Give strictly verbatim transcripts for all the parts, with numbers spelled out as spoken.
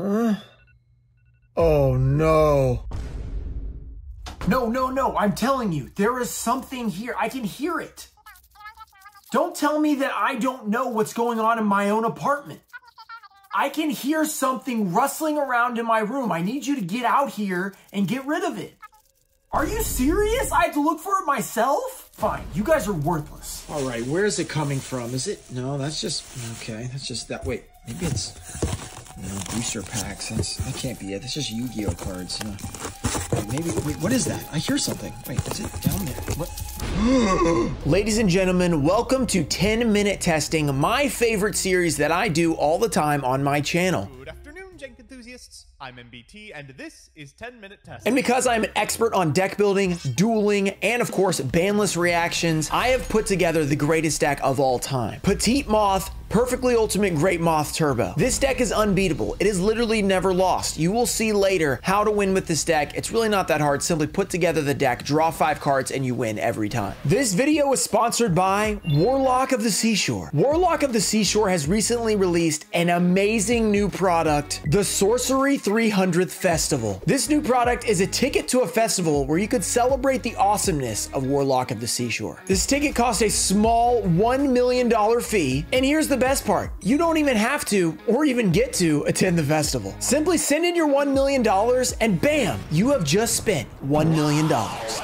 Huh? Oh no. No, no, no, I'm telling you, there is something here. I can hear it. Don't tell me that I don't know what's going on in my own apartment. I can hear something rustling around in my room. I need you to get out here and get rid of it. Are you serious? I have to look for it myself? Fine, you guys are worthless. All right, where is it coming from? Is it? No, that's just, okay, that's just that. Wait, maybe it's, no, booster packs. That's, that can't be it. That's just Yu-Gi-Oh cards. No. Maybe, wait, what is that? I hear something. Wait, is it down there? What? Ladies and gentlemen, welcome to ten minute testing, my favorite series that I do all the time on my channel. Good afternoon, Jenk enthusiasts. I'm M B T, and this is ten minute testing. And because I'm an expert on deck building, dueling, and of course, banless reactions, I have put together the greatest deck of all time. Petite Moth, Perfectly Ultimate Great Moth Turbo. This deck is unbeatable. It is literally never lost. You will see later how to win with this deck. It's really not that hard. Simply put together the deck, draw five cards, and you win every time. This video is sponsored by Warlock of the Seashore. Warlock of the Seashore has recently released an amazing new product, the Sorcery three hundredth Festival. This new product is a ticket to a festival where you could celebrate the awesomeness of Warlock of the Seashore. This ticket costs a small one million dollar fee, and here's the best part. You don't even have to or even get to attend the festival. Simply send in your one million dollars and bam, you have just spent one million dollars.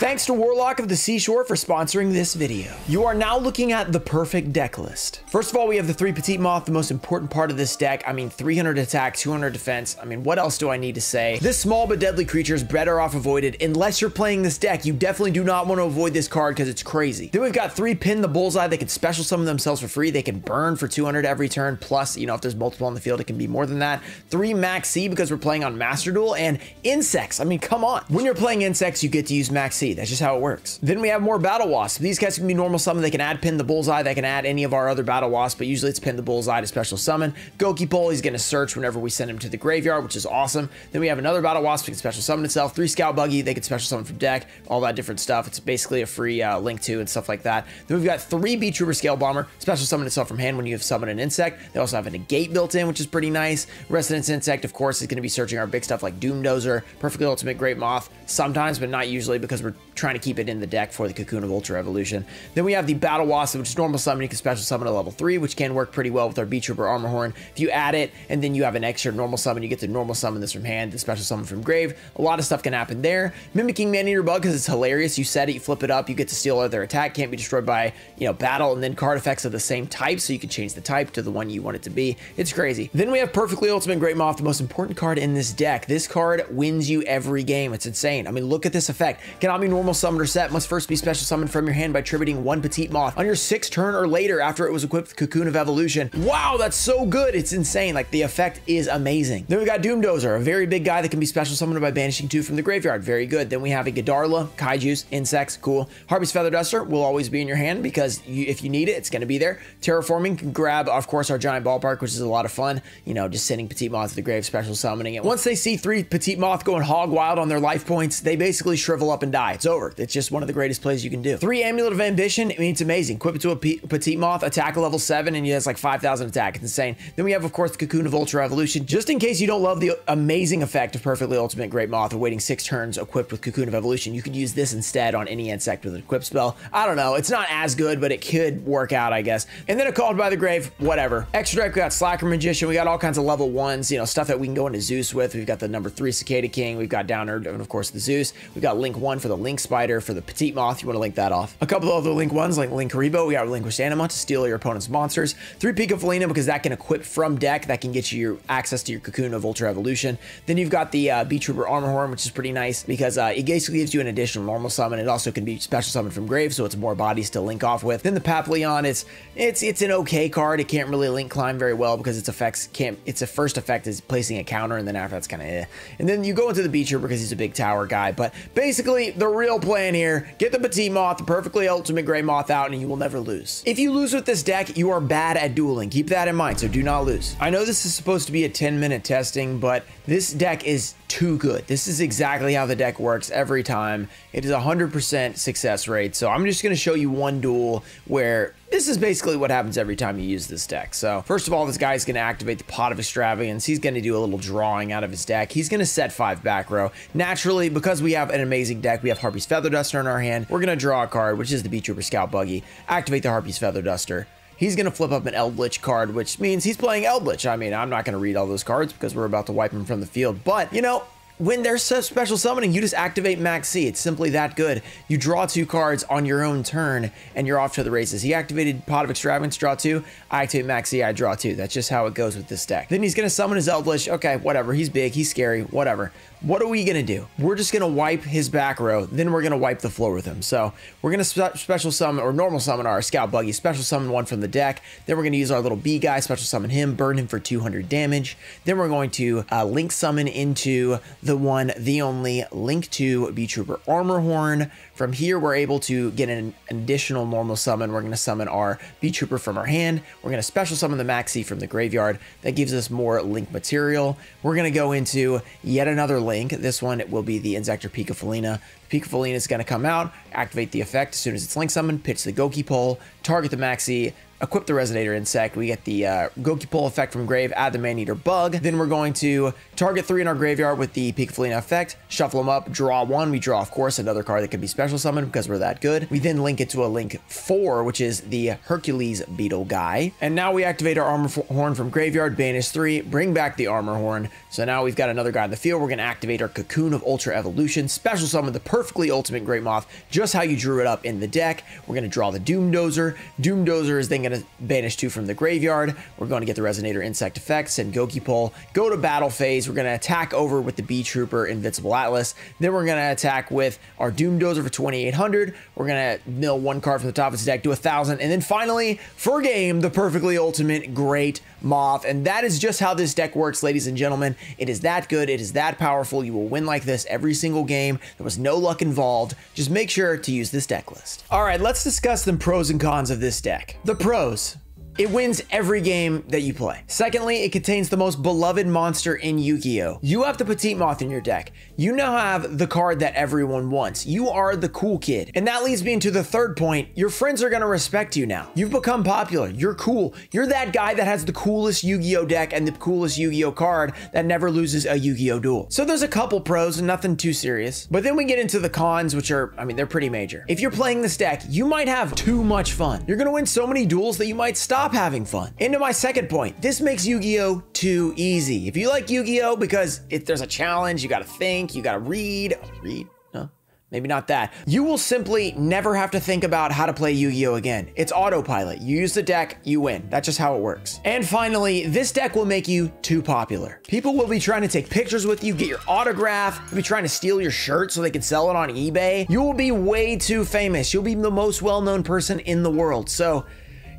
Thanks to Warlock of the Seashore for sponsoring this video. You are now looking at the perfect deck list. First of all, we have the three Petite Moth, the most important part of this deck. I mean, three hundred attack, two hundred defense. I mean, what else do I need to say? This small but deadly creature is better off avoided. Unless you're playing this deck, you definitely do not want to avoid this card because it's crazy. Then we've got three Pin the Bullseye. They can special summon themselves for free. They can burn for two hundred every turn. Plus, you know, if there's multiple on the field, it can be more than that. Three Max C because we're playing on Master Duel, and Insects. I mean, come on. When you're playing Insects, you get to use Max C. That's just how it works. Then we have more Battle Wasps. These guys can be normal summon. They can add Pin the Bullseye. They can add any of our other Battle Wasps, but usually it's Pin the Bullseye to special summon. Goki Pole, he's going to search whenever we send him to the graveyard, which is awesome. Then we have another Battle Wasp that can special summon itself. Three Scout Buggy, they can special summon from deck, all that different stuff. It's basically a free uh, Link two and stuff like that. Then we've got three B-Trooper Scale Bomber, special summon itself from hand when you have summoned an insect. They also have a negate built in, which is pretty nice. Resonator Insect, of course, is going to be searching our big stuff like Doom Dozer, Perfectly Ultimate Great Moth, sometimes, but not usually because we're trying to keep it in the deck for the Cocoon of Ultra Evolution. Then we have the Battle Wasp, which is normal summon. You can special summon at level three, which can work pretty well with our Bee Trooper Armor Horn. If you add it, and then you have an extra normal summon, you get to normal summon this from hand, the special summon from grave. A lot of stuff can happen there. Mimicking Man-Eater Bug, because it's hilarious. You set it, you flip it up, you get to steal other attack, can't be destroyed by, you know, battle, and then card effects of the same type, so you can change the type to the one you want it to be. It's crazy. Then we have Perfectly Ultimate Great Moth, the most important card in this deck. This card wins you every game. It's insane. I mean, look at this effect. Cannot be normal summoned or set, must first be special summoned from your hand by tributing one Petite Moth on your sixth turn or later after it was equipped with Cocoon of Evolution. Wow, that's so good. It's insane. Like, the effect is amazing. Then we got Doom Dozer, a very big guy that can be special summoned by banishing two from the graveyard. Very good. Then we have a Godarla, Kaijus, Insects, cool. Harpy's Feather Duster will always be in your hand because you, if you need it, it's going to be there. Terraforming can grab, of course, our Giant Ballpark, which is a lot of fun. You know, just sending Petite Moth to the grave, special summoning it. Once they see three Petite Moth going hog wild on their life points, they basically shrivel up and die. It's over. It's just one of the greatest plays you can do. Three Amulet of Ambition. I mean, it's amazing. Equip it to a Petite Moth, attack level seven, and it has like five thousand attack. It's insane. Then we have, of course, the Cocoon of Ultra Evolution. Just in case you don't love the amazing effect of Perfectly Ultimate Great Moth or waiting six turns equipped with Cocoon of Evolution, you could use this instead on any insect with an equip spell. I don't know. It's not as good, but it could work out, I guess. And then a Called by the Grave, whatever. Extra deck, we got Slacker Magician. We got all kinds of level ones, you know, stuff that we can go into Zeus with. We've got the number three Cicada King. We've got Downer, and of course, the Zeus. We've got Link one for the Link Spider, for the Petite Moth. You want to link that off. A couple of other Link ones, like Link Rebo. We got Relinquished Anima to steal your opponent's monsters. Three Pika Felina, because that can equip from deck. That can get you your access to your Cocoon of Ultra Evolution. Then you've got the uh, Bee Trooper Armor Horn, which is pretty nice because uh, it basically gives you an additional normal summon. It also can be special summoned from grave, so it's more bodies to link off with. Then the Papillon, it's it's it's an okay card. It can't really link climb very well because its effects can't. Its a first effect is placing a counter, and then after that's kind of eh. And then you go into the Bee Trooper because he's a big tower guy. But basically, the real plan here, get the Petite Moth, the Perfectly Ultimate Grey Moth out, and you will never lose. If you lose with this deck, you are bad at dueling. Keep that in mind, so do not lose. I know this is supposed to be a ten minute testing, but this deck is too good. This is exactly how the deck works every time. It is one hundred percent success rate, so I'm just going to show you one duel where This is basically what happens every time you use this deck. So first of all, this guy's going to activate the Pot of Extravagance. He's going to do a little drawing out of his deck. He's going to set five back row. Naturally, because we have an amazing deck, we have Harpy's Feather Duster in our hand. We're going to draw a card, which is the B-Trooper Scout Buggy. Activate the Harpy's Feather Duster. He's going to flip up an Eldlich card, which means he's playing Eldlich. I mean, I'm not going to read all those cards because we're about to wipe him from the field. But, you know, when they're so special summoning, you just activate Max C. It's simply that good. You draw two cards on your own turn, and you're off to the races. He activated Pot of Extravagance, draw two. I activate Max C, I draw two. That's just how it goes with this deck. Then he's going to summon his Eldlich. Okay, whatever. He's big. He's scary. Whatever. What are we going to do? We're just going to wipe his back row. Then we're going to wipe the floor with him. So we're going to spe special summon or normal summon our Scout Buggy, special summon one from the deck. Then we're going to use our little bee guy, special summon him, burn him for two hundred damage. Then we're going to uh, Link summon into the one, the only Link to Bee Trooper Armor Horn. From here, we're able to get an additional normal summon. We're going to summon our Bee Trooper from our hand. We're going to special summon the Maxi from the graveyard. That gives us more Link material. We're going to go into yet another Link. Link. This one, it will be the Inzactor Pika Felina. The Pika Felina is going to come out, activate the effect as soon as it's Link summoned, pitch the Goki Pole, target the Maxi, equip the Resonator Insect. We get the uh, Goki Pole effect from Grave, add the Man-Eater Bug. Then we're going to target three in our graveyard with the Pika Felina effect, shuffle them up, draw one. We draw, of course, another card that can be special summoned because we're that good. We then link it to a Link four, which is the Hercules Beetle guy. And now we activate our Armor Horn from graveyard, banish three, bring back the Armor Horn. So now we've got another guy in the field. We're going to activate our Cocoon of Ultra Evolution, special summon the Perfectly Ultimate Great Moth, just how you drew it up in the deck. We're going to draw the Doom Dozer. Doom Dozer is then going to banish two from the graveyard. We're going to get the Resonator Insect effect, send Goki Pole, go to battle phase. We're going to attack over with the Bee Trooper Invincible Atlas. Then we're going to attack with our Doom Dozer for twenty-eight hundred. We're going to mill one card from the top of his deck, do one thousand. And then finally, for game, the Perfectly Ultimate Great Moth. And that is just how this deck works, ladies and gentlemen. It is that good. It is that powerful. You will win like this every single game. There was no luck involved. Just make sure to use this deck list. All right, let's discuss the pros and cons of this deck. The pros. It wins every game that you play. Secondly, it contains the most beloved monster in Yu-Gi-Oh! You have the Petite Moth in your deck. You now have the card that everyone wants. You are the cool kid. And that leads me into the third point. Your friends are gonna respect you now. You've become popular. You're cool. You're that guy that has the coolest Yu-Gi-Oh! Deck and the coolest Yu-Gi-Oh! Card that never loses a Yu-Gi-Oh! Duel. So there's a couple pros, nothing too serious. But then we get into the cons, which are, I mean, they're pretty major. If you're playing this deck, you might have too much fun. You're gonna win so many duels that you might stop having fun. Into my second point, this makes Yu-Gi-Oh! Too easy. If you like Yu-Gi-Oh! Because if there's a challenge, you gotta think, you gotta read, read, no, maybe not that. You will simply never have to think about how to play Yu-Gi-Oh! Again. It's autopilot. You use the deck, you win. That's just how it works. And finally, this deck will make you too popular. People will be trying to take pictures with you, get your autograph, they'll be trying to steal your shirt so they can sell it on eBay. You will be way too famous. You'll be the most well-known person in the world. So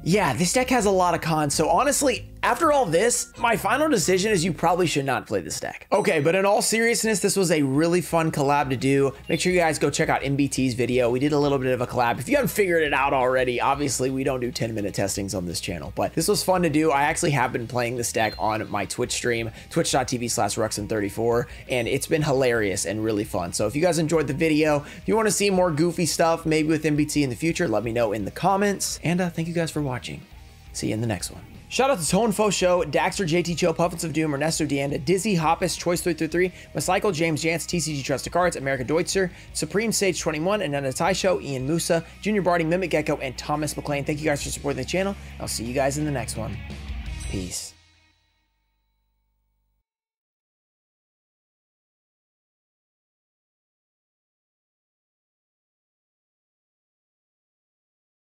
yeah, this deck has a lot of cons. So honestly, after all this, my final decision is you probably should not play this deck. Okay, but in all seriousness, this was a really fun collab to do. Make sure you guys go check out M B T's video. We did a little bit of a collab. If you haven't figured it out already, obviously we don't do ten minute testings on this channel, but this was fun to do. I actually have been playing this deck on my Twitch stream, twitch dot t v slash ruxin thirty-four, and it's been hilarious and really fun. So if you guys enjoyed the video, if you want to see more goofy stuff, maybe with M B T in the future, let me know in the comments. And uh, thank you guys for watching. See you in the next one. Shout out to Tonefo Show, Daxter, J T Cho, Puffins of Doom, Ernesto Deanda, Dizzy, Hoppus, Choice three three three, Macycle, James Jantz, T C G Trust of Cards, America Deutzer, Supreme Sage twenty-one, and Anatai Show, Ian Musa, Junior Barty, Mimic Gecko, and Thomas McLean. Thank you guys for supporting the channel. I'll see you guys in the next one. Peace.